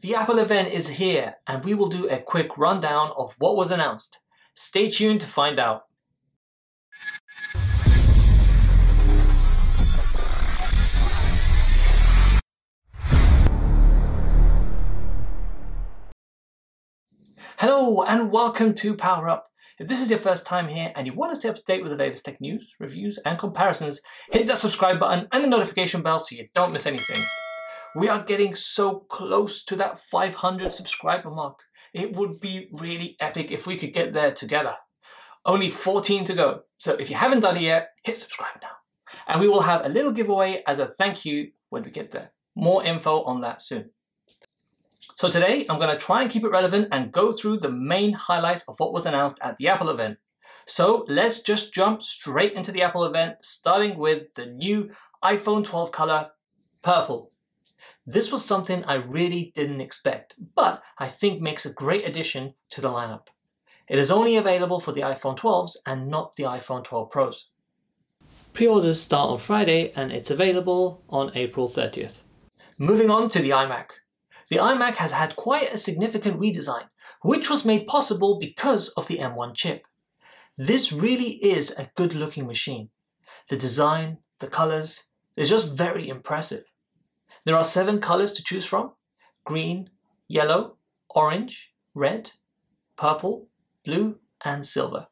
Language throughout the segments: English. The Apple event is here, and we will do a quick rundown of what was announced. Stay tuned to find out. Hello and welcome to Power Up. If this is your first time here and you want to stay up to date with the latest tech news, reviews and comparisons, hit that subscribe button and the notification bell so you don't miss anything. We are getting so close to that 500 subscriber mark. It would be really epic if we could get there together. Only 14 to go, so if you haven't done it yet, hit subscribe now. And we will have a little giveaway as a thank you when we get there. More info on that soon. So today, I'm going to try and keep it relevant and go through the main highlights of what was announced at the Apple event. So let's just jump straight into the Apple event, starting with the new iPhone 12 color, purple. This was something I really didn't expect, but I think makes a great addition to the lineup. It is only available for the iPhone 12s and not the iPhone 12 Pros. Pre-orders start on Friday and it's available on April 30th. Moving on to the iMac. The iMac has had quite a significant redesign, which was made possible because of the M1 chip. This really is a good-looking machine. The design, the colors, they're just very impressive. There are 7 colors to choose from: green, yellow, orange, red, purple, blue, and silver.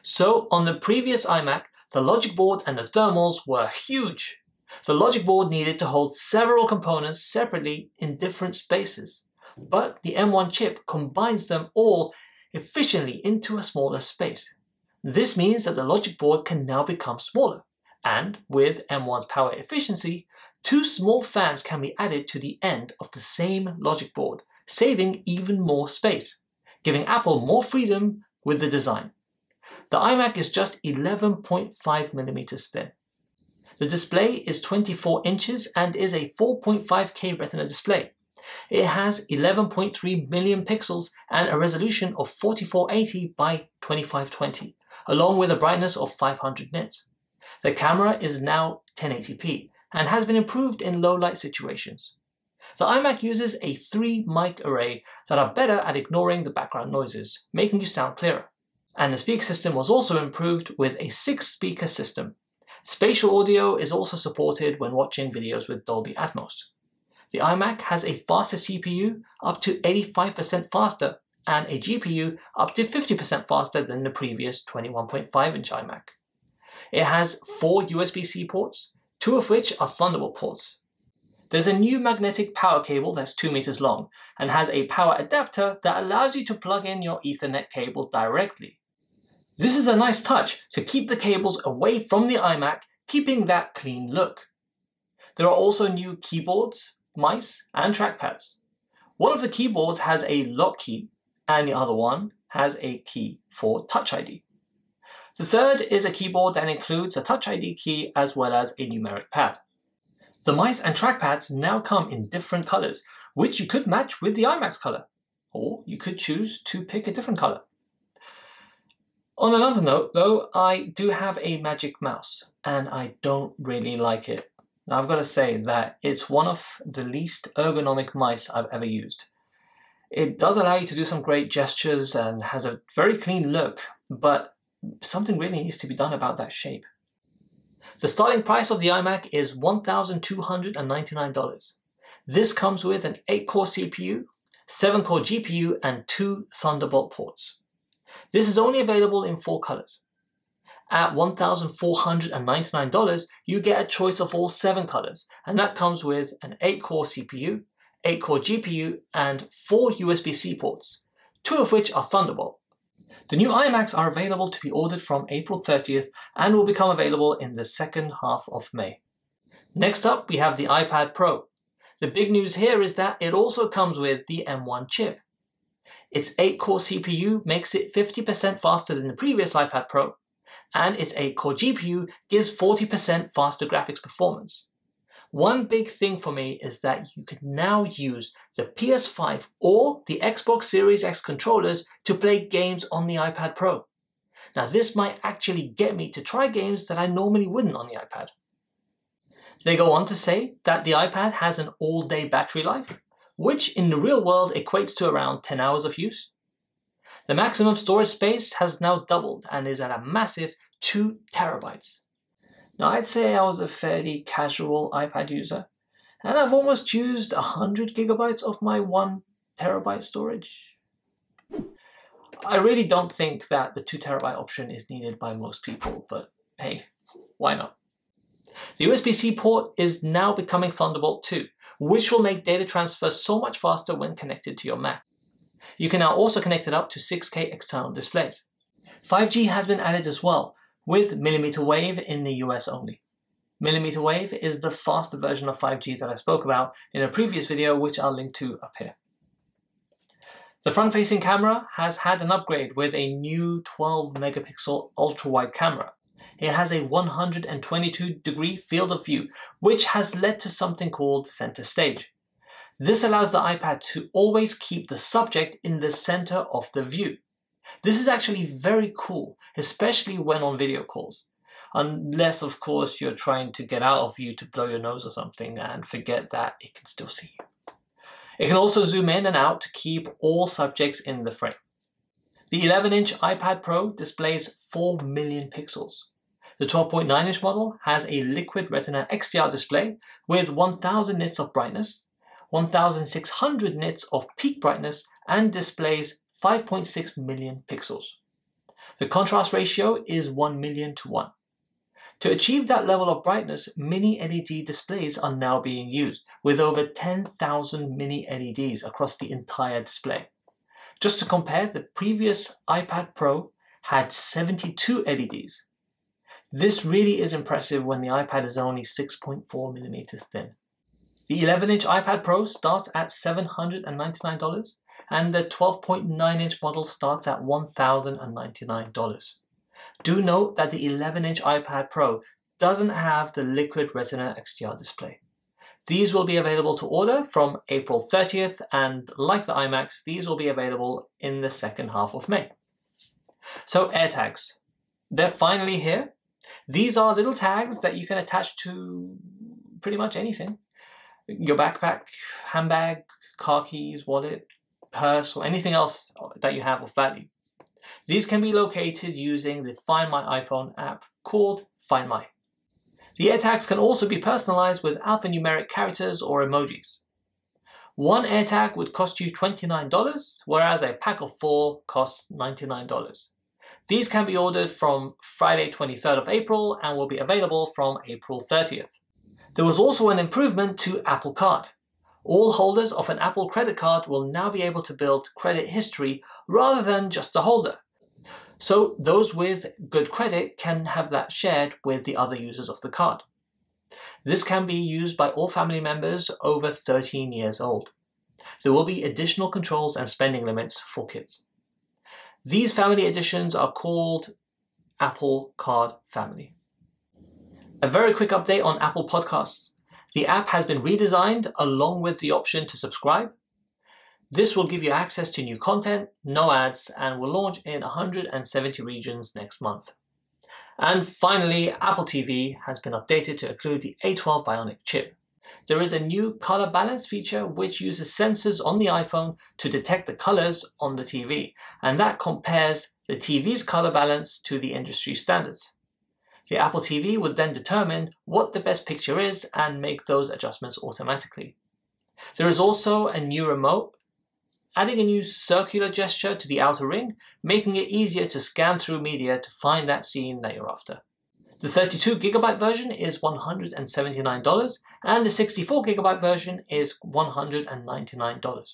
So on the previous iMac, the logic board and the thermals were huge. The logic board needed to hold several components separately in different spaces, but the M1 chip combines them all efficiently into a smaller space. This means that the logic board can now become smaller, and with M1's power efficiency, 2 small fans can be added to the end of the same logic board, saving even more space, giving Apple more freedom with the design. The iMac is just 11.5 millimeters thin. The display is 24 inches and is a 4.5K Retina display. It has 11.3 million pixels and a resolution of 4480 by 2520, along with a brightness of 500 nits. The camera is now 1080p and has been improved in low light situations. The iMac uses a 3 mic array that are better at ignoring the background noises, making you sound clearer. And the speaker system was also improved with a 6-speaker system. Spatial audio is also supported when watching videos with Dolby Atmos. The iMac has a faster CPU, up to 85% faster, and a GPU up to 50% faster than the previous 21.5-inch iMac. It has 4 USB-C ports, 2 of which are Thunderbolt ports. There's a new magnetic power cable that's 2 meters long and has a power adapter that allows you to plug in your Ethernet cable directly. This is a nice touch to keep the cables away from the iMac, keeping that clean look. There are also new keyboards, mice, and trackpads. One of the keyboards has a lock key, and the other one has a key for Touch ID. The third is a keyboard that includes a Touch ID key as well as a numeric pad. The mice and trackpads now come in different colors, which you could match with the iMac's color, or you could choose to pick a different color. On another note though, I do have a Magic Mouse and I don't really like it. Now I've got to say that it's one of the least ergonomic mice I've ever used. It does allow you to do some great gestures and has a very clean look, but something really needs to be done about that shape. The starting price of the iMac is $1,299. This comes with an 8-core CPU, 7-core GPU and 2 Thunderbolt ports. This is only available in 4 colors. At $1,499, you get a choice of all 7 colors, and that comes with an 8-core CPU, 8-core GPU, and 4 USB-C ports, 2 of which are Thunderbolt. The new iMacs are available to be ordered from April 30th and will become available in the second half of May. Next up, we have the iPad Pro. The big news here is that it also comes with the M1 chip. Its 8-core CPU makes it 50% faster than the previous iPad Pro, and its 8-core GPU gives 40% faster graphics performance. One big thing for me is that you can now use the PS5 or the Xbox Series X controllers to play games on the iPad Pro. Now this might actually get me to try games that I normally wouldn't on the iPad. They go on to say that the iPad has an all-day battery life, which in the real world equates to around 10 hours of use. The maximum storage space has now doubled and is at a massive 2 terabytes. Now I'd say I was a fairly casual iPad user, and I've almost used 100 gigabytes of my 1 terabyte storage. I really don't think that the 2 terabyte option is needed by most people, but hey, why not? The USB-C port is now becoming Thunderbolt 2, which will make data transfer so much faster when connected to your Mac. You can now also connect it up to 6K external displays. 5G has been added as well, with millimeter wave in the US only. Millimeter wave is the faster version of 5G that I spoke about in a previous video, which I'll link to up here. The front-facing camera has had an upgrade with a new 12 megapixel ultra-wide camera. It has a 122 degree field of view, which has led to something called center stage. This allows the iPad to always keep the subject in the center of the view. This is actually very cool, especially when on video calls. Unless, of course, you're trying to get out of view to blow your nose or something and forget that it can still see you. It can also zoom in and out to keep all subjects in the frame. The 11-inch iPad Pro displays 4 million pixels. The 12.9-inch model has a Liquid Retina XDR display with 1000 nits of brightness, 1600 nits of peak brightness, and displays 5.6 million pixels. The contrast ratio is 1 million to 1. To achieve that level of brightness, mini-LED displays are now being used, with over 10,000 mini-LEDs across the entire display. Just to compare, the previous iPad Pro had 72 LEDs. This really is impressive when the iPad is only 6.4 millimeters thin. The 11-inch iPad Pro starts at $799, and the 12.9-inch model starts at $1,099. Do note that the 11-inch iPad Pro doesn't have the Liquid Retina XDR display. These will be available to order from April 30th, and like the iMacs, these will be available in the second half of May. So AirTags, they're finally here. These are little tags that you can attach to pretty much anything. Your backpack, handbag, car keys, wallet, purse, or anything else that you have of value. These can be located using the Find My iPhone app called Find My. The AirTags can also be personalized with alphanumeric characters or emojis. One AirTag would cost you $29, whereas a pack of 4 costs $99. These can be ordered from Friday 23rd of April and will be available from April 30th. There was also an improvement to Apple Card. All holders of an Apple credit card will now be able to build credit history rather than just the holder. So those with good credit can have that shared with the other users of the card. This can be used by all family members over 13 years old. There will be additional controls and spending limits for kids. These family editions are called Apple Card Family. A very quick update on Apple Podcasts. The app has been redesigned along with the option to subscribe. This will give you access to new content, no ads, and will launch in 170 regions next month. And finally, Apple TV has been updated to include the A12 Bionic chip. There is a new color balance feature which uses sensors on the iPhone to detect the colors on the TV, and that compares the TV's color balance to the industry standards. The Apple TV would then determine what the best picture is and make those adjustments automatically. There is also a new remote, adding a new circular gesture to the outer ring, making it easier to scan through media to find that scene that you're after. The 32GB version is $179 and the 64GB version is $199.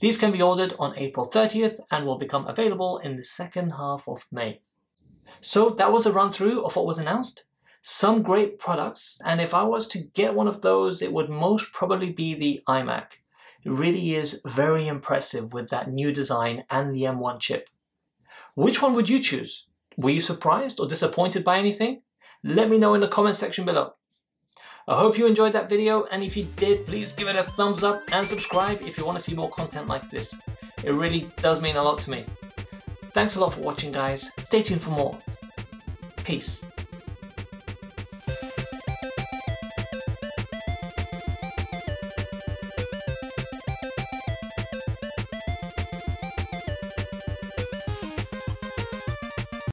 These can be ordered on April 30th and will become available in the second half of May. So that was a run through of what was announced. Some great products, and if I was to get one of those, it would most probably be the iMac. It really is very impressive with that new design and the M1 chip. Which one would you choose? Were you surprised or disappointed by anything? Let me know in the comment section below. I hope you enjoyed that video, and if you did, please give it a thumbs up and subscribe if you want to see more content like this. It really does mean a lot to me. Thanks a lot for watching, guys. Stay tuned for more. Peace.